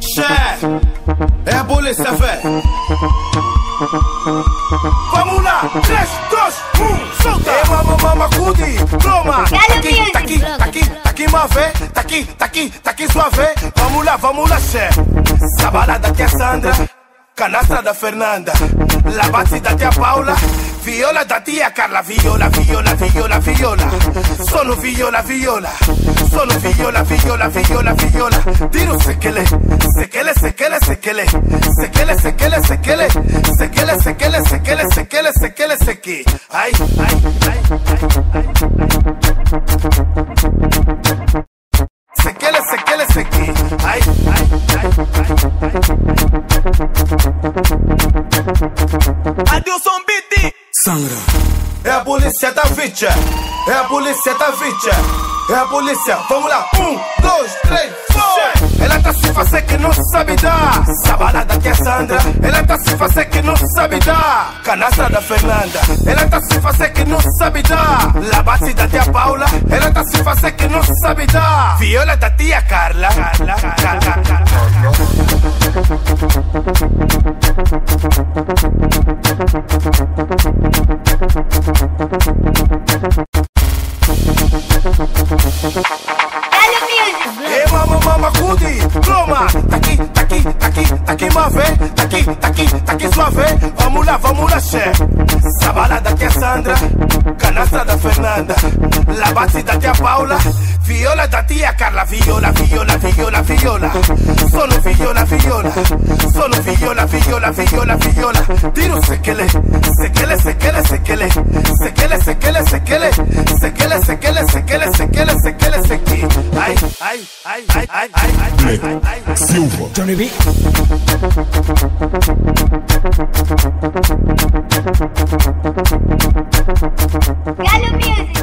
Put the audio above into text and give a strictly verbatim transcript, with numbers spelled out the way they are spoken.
Chefe, é a polícia, fé. Vamos lá, três, dois, um, solta. É mama, mama, cude, toma. Tá aqui, tá aqui, tá aqui, má fé. Tá aqui, tá aqui, tá aqui, sua fé. Vamos lá, vamos lá, chefe. Essa balada que é Sandra, canastra da Fernanda, la base da tia Paula, viola da tia Carla, viola, viola, viola, viola, solo viola, viola, solo viola, viola, viola, viola, tiro sequele, sequele, sequele, sequele, sequele, sequele, sequele, sequele, sequele, sequele, sequele, sequele, sequele, ay, ay, ay, ay, ay, sequele, sequele, sequele, ay, ay, ay, ay, adiós, son biti. Sangra. É a polícia da Vicha, é a polícia da Vicha, é a polícia, vamos lá, um, dois, três, four. Ela tá se fazer que não sabe dar, essa balada que é Sandra, ela tá se fazer que não sabe dar, canastra da Fernanda, ela tá se fazer que não sabe dar, la base da tia Paula, ela tá se fazer que não sabe dar, viola da tia Carla, Carla, Carla, Carla, Carla. Hey mama, mama, cuti, toma. Taqui, taqui, taqui, taqui, mafé. Taqui, taqui, taqui, suave. Vamos lá, vamos lá, chefe. Essa balada que é Sandra, canastra da Fernanda, la base da tia Paula, viola da tia Carla, viola, viola, viola, viola, solo viola, viola, solo viola, viola, viola, viola, tiro sequele, sequele, sequele, sequele, sequele, sequele, sequele, sequele, sequele, sequele, sequele, sequele, sequele, ai, ai, ai, ai, ai, ai, ai, ai, Silva, Johnny B. Galo Music.